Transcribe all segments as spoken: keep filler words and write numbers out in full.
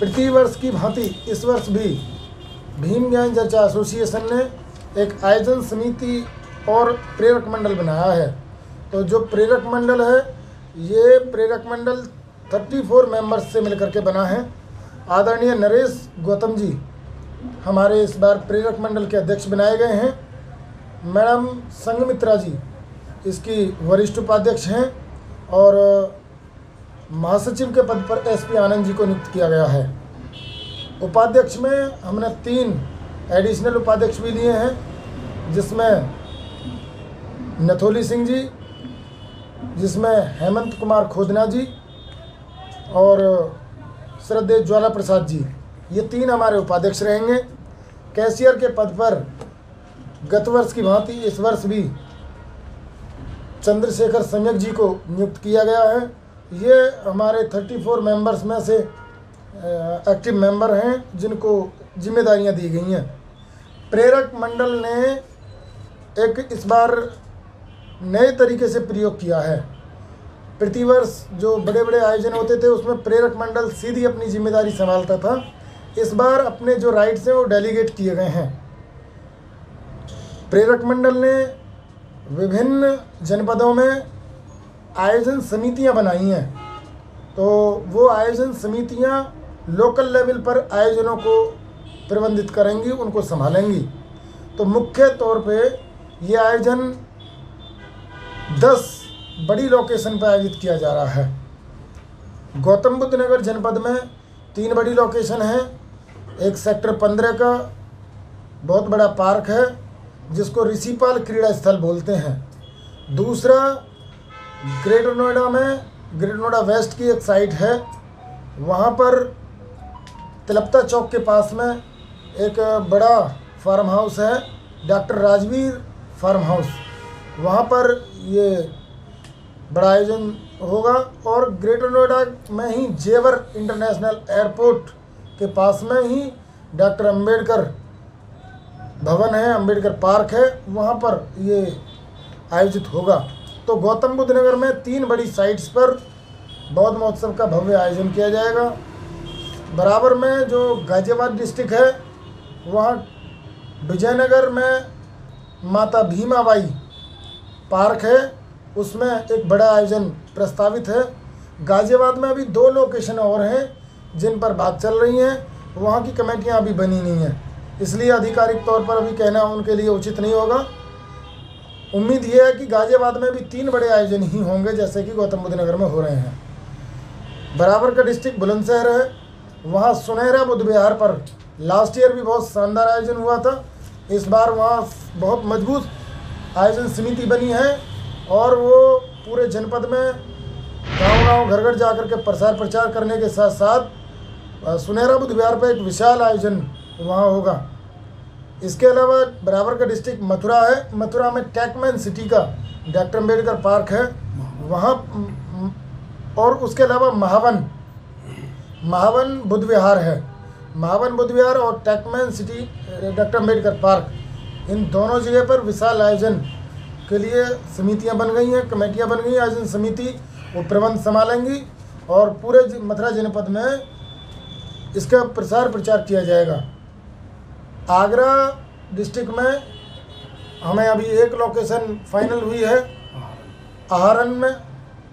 प्रतिवर्ष की भांति इस वर्ष भी भीम ज्ञान चर्चा एसोसिएशन ने एक आयोजन समिति और प्रेरक मंडल बनाया है। तो जो प्रेरक मंडल है ये प्रेरक मंडल चौंतीस मेंबर्स से मिलकर के बना है। आदरणीय नरेश गौतम जी हमारे इस बार प्रेरक मंडल के अध्यक्ष बनाए गए हैं। मैडम संगमित्रा जी इसकी वरिष्ठ उपाध्यक्ष हैं और महासचिव के पद पर एसपी आनंद जी को नियुक्त किया गया है। उपाध्यक्ष में हमने तीन एडिशनल उपाध्यक्ष भी लिए हैं, जिसमें नथोली सिंह जी, जिसमें हेमंत कुमार खोदना जी और श्रद्धेय ज्वाला प्रसाद जी, ये तीन हमारे उपाध्यक्ष रहेंगे। कैशियर के पद पर गत वर्ष की भांति इस वर्ष भी चंद्रशेखर संजय जी को नियुक्त किया गया है। ये हमारे चौंतीस मेंबर्स में से एक्टिव मेंबर हैं जिनको जिम्मेदारियां दी गई हैं। प्रेरक मंडल ने एक इस बार नए तरीके से प्रयोग किया है। प्रतिवर्ष जो बड़े बड़े आयोजन होते थे उसमें प्रेरक मंडल सीधी अपनी जिम्मेदारी संभालता था। इस बार अपने जो राइट्स हैं वो डेलीगेट किए गए हैं। प्रेरक मंडल ने विभिन्न जनपदों में आयोजन समितियां बनाई हैं, तो वो आयोजन समितियां लोकल लेवल पर आयोजनों को प्रबंधित करेंगी, उनको संभालेंगी। तो मुख्य तौर पे ये आयोजन दस बड़ी लोकेशन पर आयोजित किया जा रहा है। गौतम बुद्ध नगर जनपद में तीन बड़ी लोकेशन हैं। एक सेक्टर पंद्रह का बहुत बड़ा पार्क है जिसको ऋषिपाल क्रीड़ा स्थल बोलते हैं। दूसरा ग्रेटर नोएडा में ग्रेटर नोएडा वेस्ट की एक साइट है, वहाँ पर तिलपता चौक के पास में एक बड़ा फार्म हाउस है, डॉक्टर राजवीर फार्म हाउस, वहाँ पर ये बड़ा आयोजन होगा। और ग्रेटर नोएडा में ही जेवर इंटरनेशनल एयरपोर्ट के पास में ही डॉक्टर अंबेडकर भवन है, अंबेडकर पार्क है, वहाँ पर ये आयोजित होगा। तो गौतम बुद्ध नगर में तीन बड़ी साइट्स पर बौद्ध महोत्सव का भव्य आयोजन किया जाएगा। बराबर में जो गाजियाबाद डिस्ट्रिक्ट है वहाँ विजयनगर में माता भीमाबाई पार्क है, उसमें एक बड़ा आयोजन प्रस्तावित है। गाजियाबाद में अभी दो लोकेशन और हैं जिन पर बात चल रही है, वहाँ की कमेटियाँ अभी बनी नहीं हैं, इसलिए आधिकारिक तौर पर अभी कहना उनके लिए उचित नहीं होगा। उम्मीद ये है कि गाजियाबाद में भी तीन बड़े आयोजन ही होंगे जैसे कि गौतम बुद्ध नगर में हो रहे हैं। बराबर का डिस्ट्रिक्ट बुलंदशहर है, वहाँ सुनहरा बुद्धविहार पर लास्ट ईयर भी बहुत शानदार आयोजन हुआ था। इस बार वहाँ बहुत मजबूत आयोजन समिति बनी है और वो पूरे जनपद में गांव-गांव घर घर जाकर के प्रसार प्रचार करने के साथ साथ सुनहरा बुद्धविहार पर एक विशाल आयोजन वहाँ होगा। इसके अलावा बराबर का डिस्ट्रिक्ट मथुरा है, मथुरा में टेकमैन सिटी का डॉक्टर अंबेडकर पार्क है वहाँ, और उसके अलावा महावन महावन बुधविहार है, महावन बुधविहार और टेकमैन सिटी डॉक्टर अंबेडकर पार्क, इन दोनों जगह पर विशाल आयोजन के लिए समितियां बन गई हैं, कमेटियां बन गई हैं। आयोजन समिति वो प्रबंध संभालेंगी और पूरे मथुरा जनपद में इसका प्रसार प्रचार किया जाएगा। आगरा डिस्ट्रिक्ट में हमें अभी एक लोकेशन फाइनल हुई है, आहरण में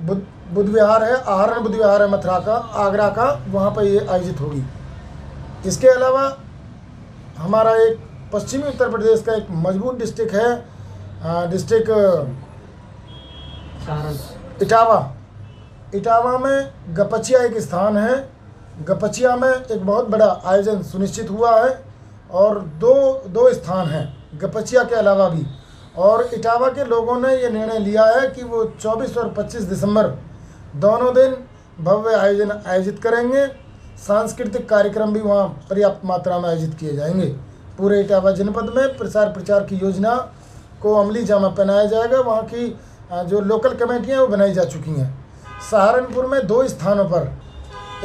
बुद्ध बुधविहार है, आहरण बुद्धविहार है मथुरा का, आगरा का, वहाँ पर ये आयोजित होगी। इसके अलावा हमारा एक पश्चिमी उत्तर प्रदेश का एक मजबूत डिस्ट्रिक्ट है, डिस्ट्रिक्ट इटावा, इटावा में गपचिया एक स्थान है। गपचिया में एक बहुत बड़ा आयोजन सुनिश्चित हुआ है और दो दो स्थान हैं गपचिया के अलावा भी, और इटावा के लोगों ने ये निर्णय लिया है कि वो चौबीस और पच्चीस दिसंबर दोनों दिन भव्य आयोजन आयोजित करेंगे। सांस्कृतिक कार्यक्रम भी वहाँ पर्याप्त मात्रा में आयोजित किए जाएंगे। पूरे इटावा जनपद में प्रसार प्रचार की योजना को अमली जामा पहनाया जाएगा। वहाँ की जो लोकल कमेटियाँ वो बनाई जा चुकी हैं। सहारनपुर में दो स्थानों पर,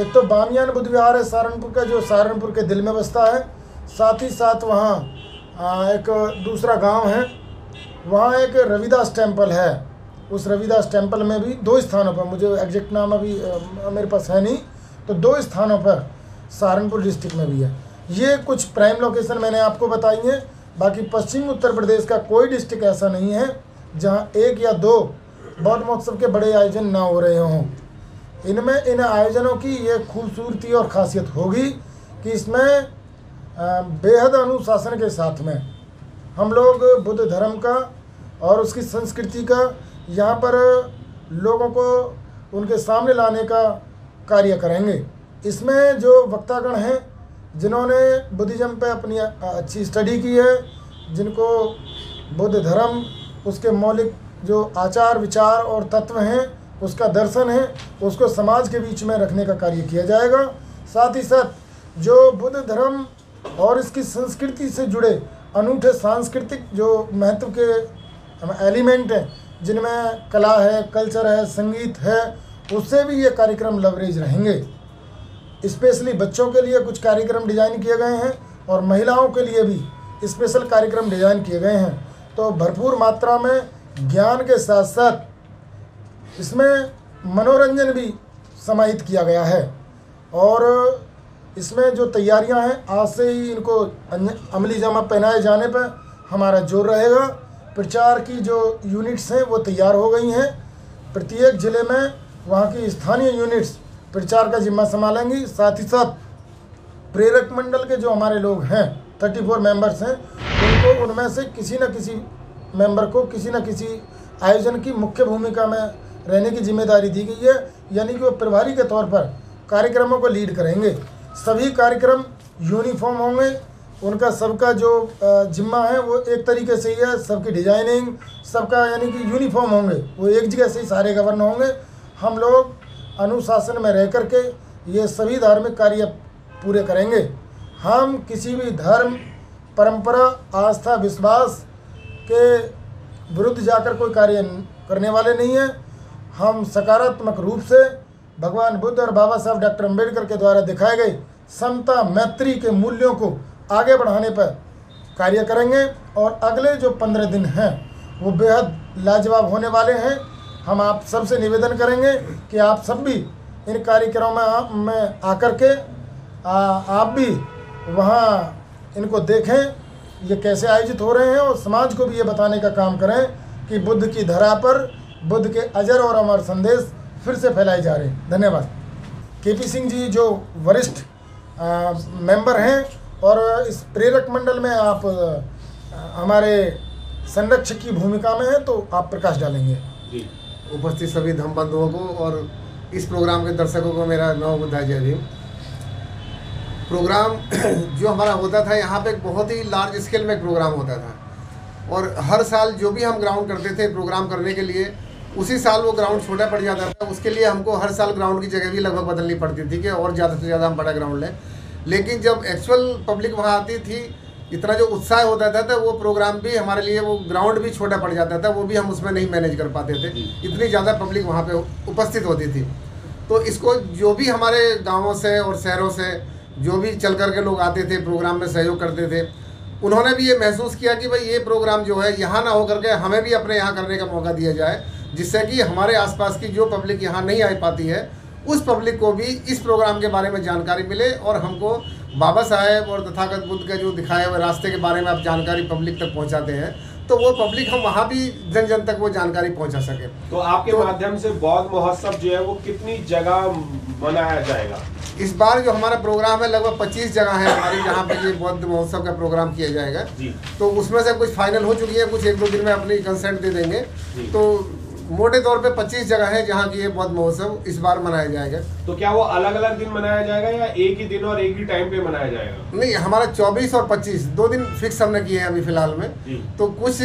एक तो बामियान बुद्धविहार है सहारनपुर का जो सहारनपुर के दिल में बसता है, साथ ही साथ वहाँ एक दूसरा गाँव है, वहाँ एक रविदास टेम्पल है। उस रविदास टेम्पल में भी दो स्थानों पर, मुझे एग्जैक्ट नाम अभी मेरे पास है नहीं, तो दो स्थानों पर सहारनपुर डिस्ट्रिक्ट में भी है। ये कुछ प्राइम लोकेशन मैंने आपको बताई हैं। बाकी पश्चिम उत्तर प्रदेश का कोई डिस्ट्रिक्ट ऐसा नहीं है जहाँ एक या दो बौद्ध महोत्सव के बड़े आयोजन ना हो रहे हों। इनमें इन आयोजनों की ये खूबसूरती और ख़ासियत होगी कि इसमें बेहद अनुशासन के साथ में हम लोग बुद्ध धर्म का और उसकी संस्कृति का यहाँ पर लोगों को उनके सामने लाने का कार्य करेंगे। इसमें जो वक्तागण हैं जिन्होंने बुद्धिज़्म पे अपनी अच्छी स्टडी की है, जिनको बुद्ध धर्म उसके मौलिक जो आचार विचार और तत्व हैं उसका दर्शन है, उसको समाज के बीच में रखने का कार्य किया जाएगा। साथ ही साथ जो बुद्ध धर्म और इसकी संस्कृति से जुड़े अनूठे सांस्कृतिक जो महत्व के एलिमेंट हैं जिनमें कला है, कल्चर है, संगीत है, उससे भी ये कार्यक्रम लवरेज रहेंगे। स्पेशली बच्चों के लिए कुछ कार्यक्रम डिज़ाइन किए गए हैं और महिलाओं के लिए भी स्पेशल कार्यक्रम डिज़ाइन किए गए हैं। तो भरपूर मात्रा में ज्ञान के साथ साथ इसमें मनोरंजन भी समाहित किया गया है और इसमें जो तैयारियां हैं आज से ही इनको अमली जामा पहनाए जाने पर हमारा जोर रहेगा। प्रचार की जो यूनिट्स हैं वो तैयार हो गई हैं। प्रत्येक ज़िले में वहाँ की स्थानीय यूनिट्स प्रचार का जिम्मा संभालेंगी। साथ ही साथ प्रेरक मंडल के जो हमारे लोग हैं थर्टी फोर मेम्बर्स हैं उनको उनमें से किसी न किसी मेंबर को किसी न किसी आयोजन की मुख्य भूमिका में रहने की जिम्मेदारी दी गई है, यानी कि वो प्रभारी के तौर पर कार्यक्रमों को लीड करेंगे। सभी कार्यक्रम यूनिफॉर्म होंगे, उनका सबका जो जिम्मा है वो एक तरीके से ही है, सबकी डिजाइनिंग सबका यानी कि यूनिफॉर्म होंगे, वो एक जगह से ही सारे गवर्न होंगे। हम लोग अनुशासन में रह कर के ये सभी धार्मिक कार्य पूरे करेंगे। हम किसी भी धर्म परंपरा आस्था विश्वास के विरुद्ध जाकर कोई कार्य करने वाले नहीं हैं। हम सकारात्मक रूप से भगवान बुद्ध और बाबा साहब डॉक्टर अंबेडकर के द्वारा दिखाए गए समता मैत्री के मूल्यों को आगे बढ़ाने पर कार्य करेंगे और अगले जो पंद्रह दिन हैं वो बेहद लाजवाब होने वाले हैं। हम आप सबसे निवेदन करेंगे कि आप सब भी इन कार्यक्रमों में आकर के आ, आप भी वहाँ इनको देखें ये कैसे आयोजित हो रहे हैं और समाज को भी ये बताने का काम करें कि बुद्ध की धरा पर बुद्ध के अजर और अमर संदेश फिर से फैलाए जा रहे हैं। धन्यवाद। केपी सिंह जी जो वरिष्ठ मेंबर हैं और इस प्रेरक मंडल में आप आ, हमारे संरक्षक की भूमिका में हैं तो आप प्रकाश डालेंगे। जी, उपस्थित सभी धर्म बंधुओं को और इस प्रोग्राम के दर्शकों को मेरा नमस्कार। जय भीम। प्रोग्राम जो हमारा होता था यहाँ पे बहुत ही लार्ज स्केल में प्रोग्राम होता था और हर साल जो भी हम ग्राउंड करते थे प्रोग्राम करने के लिए उसी साल वो ग्राउंड छोटा पड़ जाता था। उसके लिए हमको हर साल ग्राउंड की जगह भी लगभग बदलनी पड़ती थी कि और ज़्यादा से ज़्यादा हम बड़ा ग्राउंड लें। लेकिन जब एक्चुअल पब्लिक वहाँ आती थी इतना जो उत्साह होता था तो वो प्रोग्राम भी हमारे लिए वो ग्राउंड भी छोटा पड़ जाता था, वो भी हम उसमें नहीं मैनेज कर पाते थे, इतनी ज़्यादा पब्लिक वहाँ पे उपस्थित होती थी। तो इसको जो भी हमारे गांवों से और शहरों से जो भी चल कर के लोग आते थे प्रोग्राम में सहयोग करते थे उन्होंने भी ये महसूस किया कि भाई ये प्रोग्राम जो है यहाँ ना होकर के हमें भी अपने यहाँ करने का मौका दिया जाए, जिससे कि हमारे आसपास की जो पब्लिक यहाँ नहीं आ पाती है उस पब्लिक को भी इस प्रोग्राम के बारे में जानकारी मिले और हमको बाबा साहेब और तथागत बुद्ध के जो दिखाए हुए रास्ते के बारे में आप जानकारी पब्लिक तक पहुंचाते हैं तो वो पब्लिक हम वहाँ भी जन जन तक वो जानकारी पहुंचा सके। तो आपके तो, माध्यम से बौद्ध महोत्सव जो है वो कितनी जगह मनाया जाएगा? इस बार जो हमारा प्रोग्राम है लगभग पच्चीस जगह है हमारी जहाँ पे ये बौद्ध महोत्सव का प्रोग्राम किया जाएगा। तो उसमें से कुछ फाइनल हो चुकी है, कुछ एक दो दिन में अपनी कंसेंट दे देंगे। तो मोटे तौर पे पच्चीस जगह है जहाँ की ये बौद्ध महोत्सव इस बार मनाया जाएगा। तो क्या वो अलग अलग दिन मनाया जाएगा या एक ही दिन और एक ही टाइम पे मनाया जाएगा? नहीं, हमारा चौबीस और पच्चीस दो दिन फिक्स हमने किए हैं अभी फिलहाल में। तो कुछ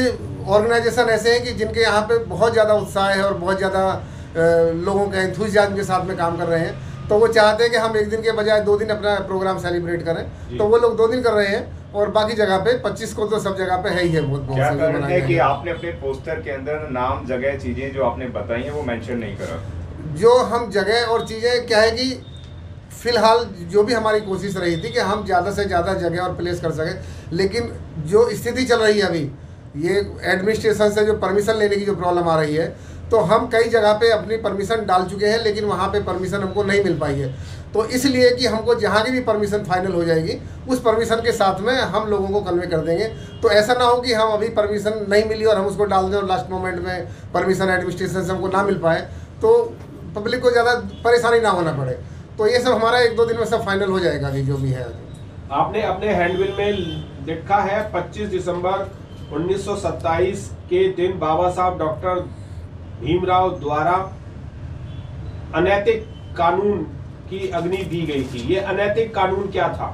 ऑर्गेनाइजेशन ऐसे हैं कि जिनके यहाँ पे बहुत ज़्यादा उत्साह है और बहुत ज़्यादा लोगों के एंथुसियाज्म के साथ में काम कर रहे हैं तो वो चाहते हैं कि हम एक दिन के बजाय दो दिन अपना प्रोग्राम सेलिब्रेट करें, तो वो लोग दो दिन कर रहे हैं और बाकी जगह पे पच्चीस को तो सब जगह पे है ही है। बहुत क्या कारण है कि आपने अपने पोस्टर के अंदर नाम जगह चीजें जो आपने बताई हैं वो मेंशन नहीं करा? जो हम जगह और चीजें क्या है कि फिलहाल जो भी हमारी कोशिश रही थी कि हम ज़्यादा से ज़्यादा जगह और प्लेस कर सकें, लेकिन जो स्थिति चल रही है अभी ये एडमिनिस्ट्रेशन से जो परमिशन लेने की जो प्रॉब्लम आ रही है तो हम कई जगह पे अपनी परमिशन डाल चुके हैं लेकिन वहाँ पे परमिशन हमको नहीं मिल पाई है। तो इसलिए कि हमको जहाँ की भी परमिशन फाइनल हो जाएगी उस परमिशन के साथ में हम लोगों को कन्वे कर देंगे। तो ऐसा ना हो कि हम अभी परमिशन नहीं मिली और हम उसको डाल दें और लास्ट मोमेंट में परमिशन एडमिनिस्ट्रेशन से हमको ना मिल पाए तो पब्लिक को ज़्यादा परेशानी ना होना पड़े। तो ये सब हमारा एक दो दिन में सब फाइनल हो जाएगा अभी जो भी है। आपने अपने हैंडबिल में लिखा है पच्चीस दिसंबर उन्नीस सौ सत्ताईस के दिन बाबा साहब डॉक्टर भीमराव द्वारा अनैतिक कानून की अग्नि दी गई थी। ये अनैतिक कानून क्या था?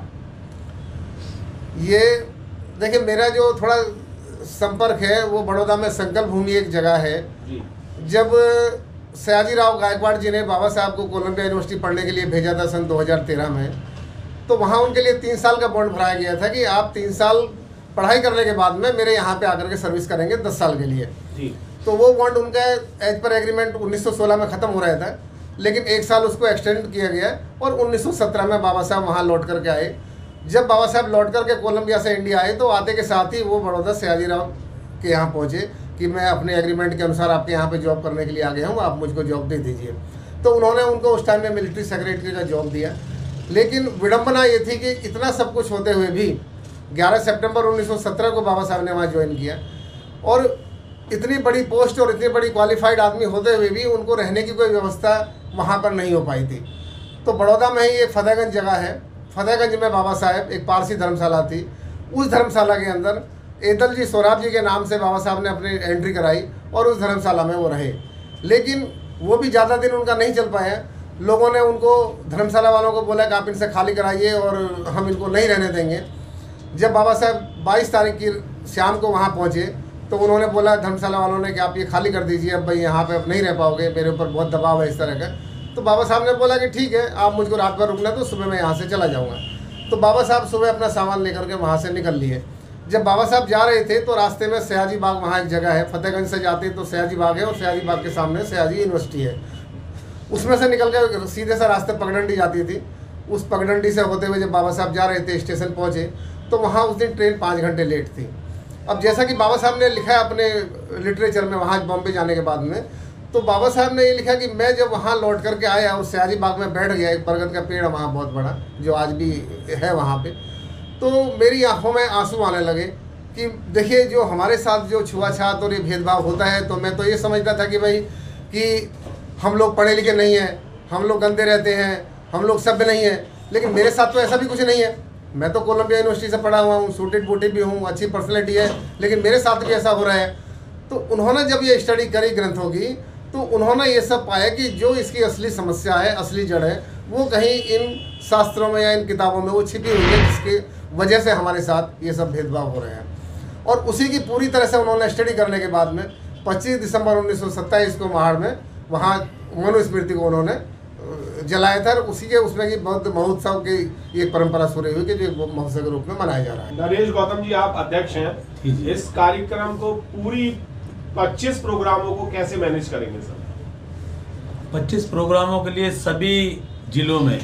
ये देखिए मेरा जो थोड़ा संपर्क है वो बड़ौदा में संकल्प भूमि एक जगह है जी। जब सयाजी राव गायकवाड़ जी ने बाबा साहब को कोलंबिया यूनिवर्सिटी पढ़ने के लिए भेजा था सन दो हज़ार तेरह में, तो वहाँ उनके लिए तीन साल का बॉन्ड भराया गया था कि आप तीन साल पढ़ाई करने के बाद में मेरे यहाँ पे आकर के सर्विस करेंगे दस साल के लिए जी। तो वो बॉन्ड उनका एज पर एग्रीमेंट उन्नीस सौ सोलह में ख़त्म हो रहा था, लेकिन एक साल उसको एक्सटेंड किया गया और उन्नीस सौ सत्रह में बाबा साहब वहाँ लौट करके आए। जब बाबा साहब लौट करके कोलंबिया से इंडिया आए तो आते के साथ ही वो बड़ौदा सयाजी राव के यहाँ पहुँचे कि मैं अपने एग्रीमेंट के अनुसार आपके यहाँ पे जॉब करने के लिए आ गया हूँ, आप मुझको जॉब दे दीजिए। तो उन्होंने उनको उस टाइम में मिलिट्री सेक्रेटरी का जॉब दिया। लेकिन विडंबना ये थी कि इतना सब कुछ होते हुए भी ग्यारह सितंबर उन्नीस सौ सत्रह को बाबा साहब ने वहाँ ज्वाइन किया और इतनी बड़ी पोस्ट और इतनी बड़ी क्वालिफाइड आदमी होते हुए भी उनको रहने की कोई व्यवस्था वहाँ पर नहीं हो पाई थी। तो बड़ौदा में ही एक फतेहगंज जगह है, फतेहगंज में बाबा साहब एक पारसी धर्मशाला थी, उस धर्मशाला के अंदर एदल जी सोराब जी के नाम से बाबा साहब ने अपनी एंट्री कराई और उस धर्मशाला में वो रहे। लेकिन वो भी ज़्यादा दिन उनका नहीं चल पाया। लोगों ने उनको धर्मशाला वालों को बोला कि आप इनसे खाली कराइए और हम इनको नहीं रहने देंगे। जब बाबा साहब बाईस तारीख की शाम को वहाँ पहुँचे तो उन्होंने बोला धर्मशाला वालों ने कि आप ये खाली कर दीजिए, अब भाई यहाँ पर अब नहीं रह पाओगे, मेरे ऊपर बहुत दबाव है इस तरह का। तो बाबा साहब ने बोला कि ठीक है, आप मुझको रात भर रुकना तो सुबह मैं यहाँ से चला जाऊँगा। तो बाबा साहब सुबह अपना सामान लेकर के वहाँ से निकल लिए। जब बाबा साहब जा रहे थे तो रास्ते में सयाजी बाग, वहाँ एक जगह है, फतेहगंज से जाते हैं तो सयाजी बाग है और सयाजी बाग के सामने सयाजी यूनिवर्सिटी है, उसमें से निकल कर सीधे सा रास्ते पगडंडी जाती थी। उस पगडंडी से होते हुए जब बाबा साहब जा रहे थे स्टेशन पहुँचे तो वहाँ उस दिन ट्रेन पाँच घंटे लेट थी। अब जैसा कि बाबा साहब ने लिखा है अपने लिटरेचर में वहाँ बॉम्बे जाने के बाद में, तो बाबा साहब ने ये लिखा कि मैं जब वहाँ लौट करके आया और सयाजी बाग में बैठ गया, एक बरगद का पेड़ है वहाँ बहुत बड़ा जो आज भी है वहाँ पर, तो मेरी आंखों में आंसू आने लगे कि देखिए जो हमारे साथ जो छुआछात और ये भेदभाव होता है। तो मैं तो ये समझता था कि भाई कि हम लोग पढ़े लिखे नहीं हैं, हम लोग गंदे रहते हैं, हम लोग सभ्य नहीं हैं, लेकिन मेरे साथ तो ऐसा भी कुछ नहीं है। मैं तो कोलंबिया यूनिवर्सिटी से पढ़ा हुआ हूँ, सूटेड बूटेड भी हूँ, अच्छी पर्सनैलिटी है, लेकिन मेरे साथ भी ऐसा हो रहा है। तो उन्होंने जब ये स्टडी करी ग्रंथों की तो उन्होंने ये सब पाया कि जो इसकी असली समस्या है, असली जड़ है, वो कहीं इन शास्त्रों में या इन किताबों में वो छिपी हुई है, जिसके वजह से हमारे साथ ये सब भेदभाव हो रहे हैं। और उसी की पूरी तरह से उन्होंने स्टडी करने के बाद में पच्चीस दिसंबर उन्नीस सौ सत्ताईस को महाड में वहाँ मनुस्मृति को उन्होंने जलाया था। उसी के उसमें कि बौद्ध महोत्सव की ये परंपरा शुरू हुई कि जो महोत्सव के रूप में मनाया जा रहा है। नरेश गौतम जी, आप अध्यक्ष हैं, इस कार्यक्रम को पूरी पच्चीस प्रोग्रामों को कैसे मैनेज करेंगे सर? पच्चीस प्रोग्रामों के लिए सभी जिलों में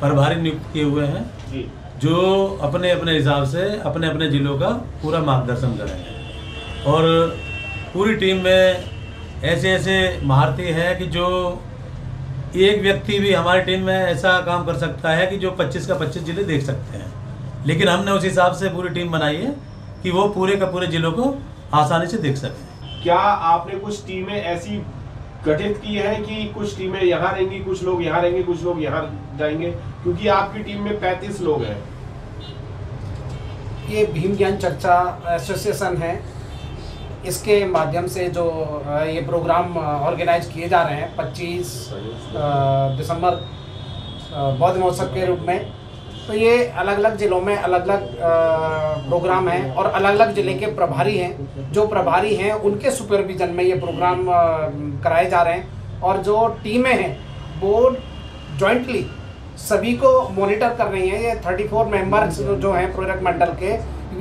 प्रभारी नियुक्त किए हुए हैं जी, जो अपने अपने हिसाब से अपने अपने जिलों का पूरा मार्गदर्शन करेंगे। और पूरी टीम में ऐसे ऐसे महारथी हैं कि जो एक व्यक्ति भी हमारी टीम में ऐसा काम कर सकता है कि जो पच्चीस का पच्चीस जिले देख सकते हैं। लेकिन हमने उस हिसाब से पूरी टीम बनाई है कि वो पूरे का पूरे जिलों को आसानी से देख सकें। क्या आपने कुछ टीमें ऐसी गठित की है कि कुछ टीमें यहाँ रहेंगी, कुछ लोग यहाँ रहेंगे, कुछ लोग यहाँ जाएंगे? क्योंकि आपकी टीम में पैंतीस लोग हैं। ये भीम ज्ञान चर्चा एसोसिएशन है, इसके माध्यम से जो ये प्रोग्राम ऑर्गेनाइज किए जा रहे हैं पच्चीस दिसंबर बौद्ध महोत्सव के रूप में, तो ये अलग अलग ज़िलों में अलग अलग प्रोग्राम हैं और अलग अलग ज़िले के प्रभारी हैं। जो प्रभारी हैं उनके सुपरविजन में ये प्रोग्राम कराए जा रहे हैं और जो टीमें हैं वो जॉइंटली सभी को मॉनिटर कर रही हैं। ये चौंतीस मेंबर्स जो हैं प्रोजेक्ट मंडल के,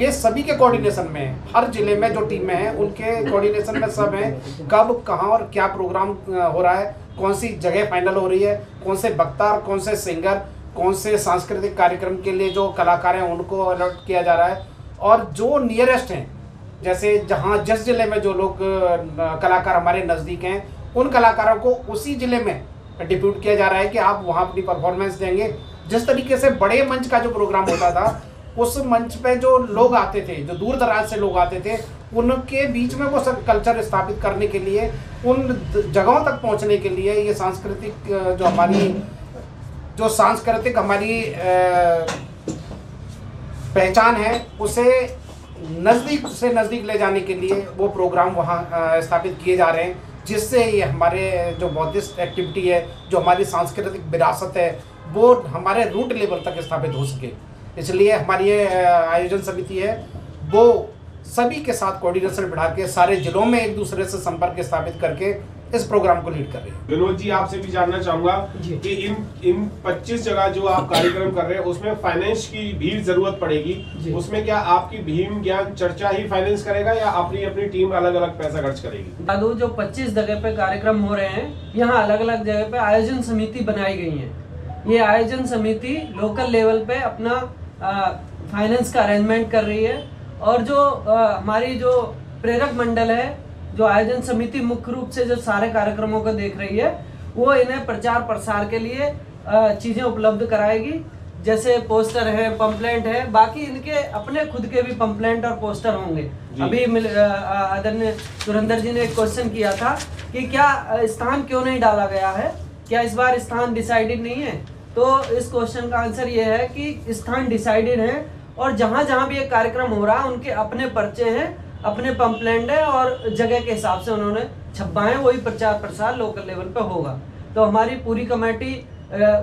ये सभी के कोऑर्डिनेशन में है। हर ज़िले में जो टीमें हैं उनके कोऑर्डिनेशन में सब हैं, कब कहाँ और क्या प्रोग्राम हो रहा है, कौन सी जगह फाइनल हो रही है, कौन से वक्ता और कौन से सिंगर, कौन से सांस्कृतिक कार्यक्रम के लिए जो कलाकार हैं उनको अलॉट किया जा रहा है। और जो नियरेस्ट हैं, जैसे जहाँ जिस जिले में जो लोग कलाकार हमारे नज़दीक हैं, उन कलाकारों को उसी ज़िले में डिप्यूट किया जा रहा है कि आप वहाँ अपनी परफॉर्मेंस देंगे। जिस तरीके से बड़े मंच का जो प्रोग्राम होता था, उस मंच पे जो लोग आते थे, जो दूर दराज से लोग आते थे, उनके बीच में वो कल्चर स्थापित करने के लिए, उन जगहों तक पहुँचने के लिए ये सांस्कृतिक जो हमारी जो सांस्कृतिक हमारी पहचान है, उसे नज़दीक से नज़दीक ले जाने के लिए वो प्रोग्राम वहाँ स्थापित किए जा रहे हैं, जिससे ये हमारे जो बौद्धिस्ट एक्टिविटी है, जो हमारी सांस्कृतिक विरासत है, वो हमारे रूट लेवल तक स्थापित हो सके। इसलिए हमारी आयोजन समिति है, वो सभी के साथ कोऑर्डिनेशन बढ़ा के सारे जिलों में एक दूसरे से संपर्क स्थापित करके इस प्रोग्राम को लीड कर रहे हैं। विनोद जी, आपसे भी जानना चाहूँगा कि इन इन पच्चीस जगह जो आप कार्यक्रम कर रहे हैं, उसमें फाइनेंस की भी जरूरत पड़ेगी। उसमें क्या आपकी भीम ज्ञान चर्चा ही फाइनेंस करेगा या अपनी अपनी टीम अलग अलग पैसा खर्च करेगी? दादू, जो पच्चीस जगह पे कार्यक्रम हो रहे हैं, यहाँ अलग अलग जगह पे आयोजन समिति बनाई गई है। ये आयोजन समिति लोकल लेवल पे अपना फाइनेंस का अरेंजमेंट कर रही है, और जो हमारी जो प्रेरक मंडल है, जो आयोजन समिति मुख्य रूप से जो सारे कार्यक्रमों को देख रही है, वो इन्हें प्रचार प्रसार के लिए चीज़ें उपलब्ध कराएगी, जैसे पोस्टर है, पंपलेट है, बाकी इनके अपने खुद के भी पंपलेट और पोस्टर होंगे। अभी आदरणीय सुरेंद्र जी ने एक क्वेश्चन किया था कि क्या स्थान क्यों नहीं डाला गया है, क्या इस बार स्थान डिसाइडेड नहीं है, तो इस क्वेश्चन का आंसर ये है कि स्थान डिसाइडेड है, और जहाँ जहाँ भी ये कार्यक्रम हो रहा है, उनके अपने पर्चे हैं, अपने पंपलेट है, और जगह के हिसाब से उन्होंने छपवाए, वही प्रचार प्रसार लोकल लेवल पर होगा। तो हमारी पूरी कमेटी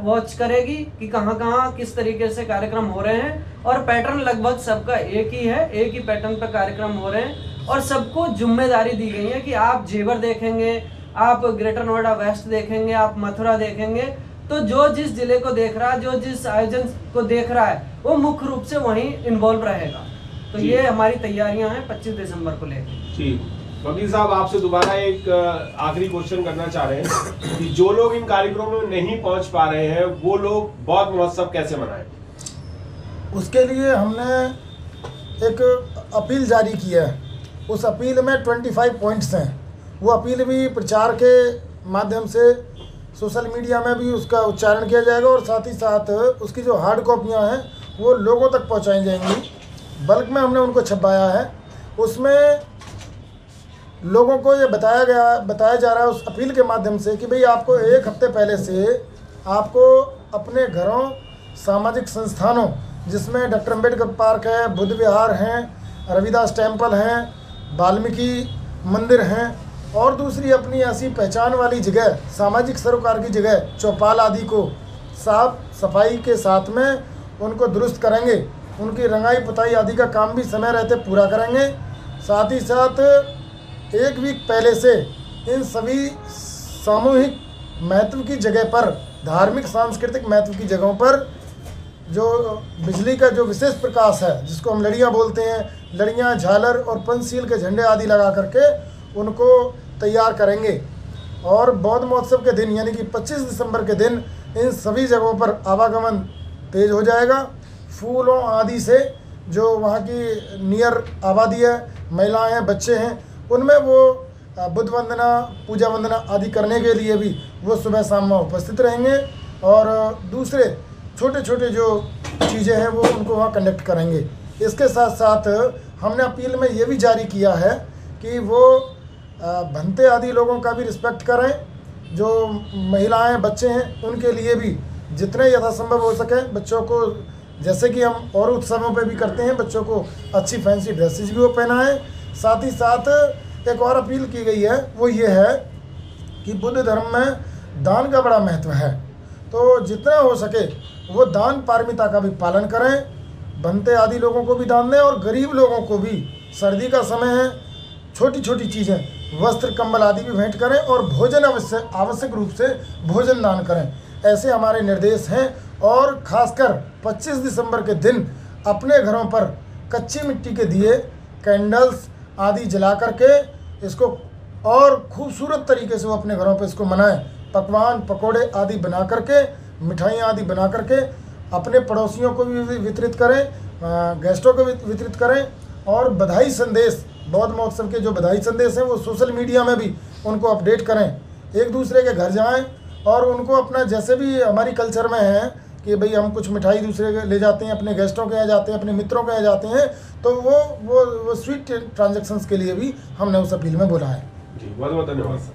वॉच करेगी कि कहाँ कहाँ किस तरीके से कार्यक्रम हो रहे हैं, और पैटर्न लगभग सबका एक ही है, एक ही पैटर्न पर कार्यक्रम हो रहे हैं, और सबको जिम्मेदारी दी गई है कि आप जेवर देखेंगे, आप ग्रेटर नोएडा वेस्ट देखेंगे, आप मथुरा देखेंगे। तो जो जिस जिले को देख रहा है, जो जिस आयोजन को देख रहा है, वो मुख्य रूप से वहीं इन्वॉल्व रहेगा। तो ये हमारी तैयारियां हैं पच्चीस दिसंबर को लेकर। ठीक, वकील साहब, आपसे दोबारा एक आखिरी क्वेश्चन करना चाह रहे हैं कि जो लोग इन कार्यक्रमों में नहीं पहुंच पा रहे हैं, वो लोग बौद्ध महोत्सव कैसे मनाएं? उसके लिए हमने एक अपील जारी किया है। उस अपील में पच्चीस पॉइंट्स हैं। वो अपील भी प्रचार के माध्यम से सोशल मीडिया में भी उसका उच्चारण किया जाएगा, और साथ ही साथ उसकी जो हार्ड कॉपियाँ हैं वो लोगों तक पहुँचाई जाएंगी। बल्क में हमने उनको छपवाया है। उसमें लोगों को ये बताया गया बताया जा रहा है उस अपील के माध्यम से कि भाई आपको एक हफ्ते पहले से आपको अपने घरों, सामाजिक संस्थानों, जिसमें डॉक्टर अंबेडकर पार्क है, बुद्ध विहार हैं, रविदास टेम्पल हैं, वाल्मीकि मंदिर हैं, और दूसरी अपनी ऐसी पहचान वाली जगह, सामाजिक सरोकार की जगह, चौपाल आदि को साफ सफाई के साथ में उनको दुरुस्त करेंगे। उनकी रंगाई पुताई आदि का काम भी समय रहते पूरा करेंगे। साथ ही साथ एक वीक पहले से इन सभी सामूहिक महत्व की जगह पर, धार्मिक सांस्कृतिक महत्व की जगहों पर, जो बिजली का जो विशेष प्रकाश है, जिसको हम लड़ियाँ बोलते हैं, लड़ियाँ, झालर और पंचशील के झंडे आदि लगा करके उनको तैयार करेंगे। और बौद्ध महोत्सव के दिन, यानी कि पच्चीस दिसंबर के दिन, इन सभी जगहों पर आवागमन तेज हो जाएगा। फूलों आदि से जो वहाँ की नियर आबादी है, महिलाएं हैं, बच्चे हैं, उनमें वो बुद्ध वंदना, पूजा वंदना आदि करने के लिए भी वो सुबह शाम में उपस्थित रहेंगे, और दूसरे छोटे छोटे जो चीज़ें हैं वो उनको वहाँ कंडक्ट करेंगे। इसके साथ साथ हमने अपील में ये भी जारी किया है कि वो भंते आदि लोगों का भी रिस्पेक्ट करें। जो महिलाएँ, बच्चे हैं, उनके लिए भी जितने यथासंभव हो सके, बच्चों को, जैसे कि हम और उत्सवों पे भी करते हैं, बच्चों को अच्छी फैंसी ड्रेसेस भी वो पहनाएं। साथ ही साथ एक और अपील की गई है, वो ये है कि बुद्ध धर्म में दान का बड़ा महत्व है, तो जितना हो सके वो दान पारमिता का भी पालन करें। बनते आदि लोगों को भी दान दें, और गरीब लोगों को भी, सर्दी का समय है, छोटी छोटी चीज़ें, वस्त्र, कंबल आदि भी भेंट करें, और भोजन अवश्य आवश्यक रूप से भोजन दान करें। ऐसे हमारे निर्देश हैं। और खासकर पच्चीस दिसंबर के दिन अपने घरों पर कच्ची मिट्टी के दिए, कैंडल्स आदि जला करके इसको और खूबसूरत तरीके से वो अपने घरों पर इसको मनाएं। पकवान, पकोड़े आदि बना करके, मिठाइयाँ आदि बना करके अपने पड़ोसियों को भी वितरित करें, गेस्टों को भी वितरित करें। और बधाई संदेश, बौद्ध महोत्सव के जो बधाई संदेश हैं, वो सोशल मीडिया में भी उनको अपडेट करें। एक दूसरे के घर जाएँ और उनको अपना जैसे भी हमारी कल्चर में है कि भाई हम कुछ मिठाई दूसरे के ले जाते हैं, अपने गेस्टों के आ जाते हैं, अपने मित्रों के आ जाते हैं, तो वो वो वो स्वीट ट्रांजैक्शंस के लिए भी हमने उस अपील में बोला है। जी बहुत बहुत धन्यवाद।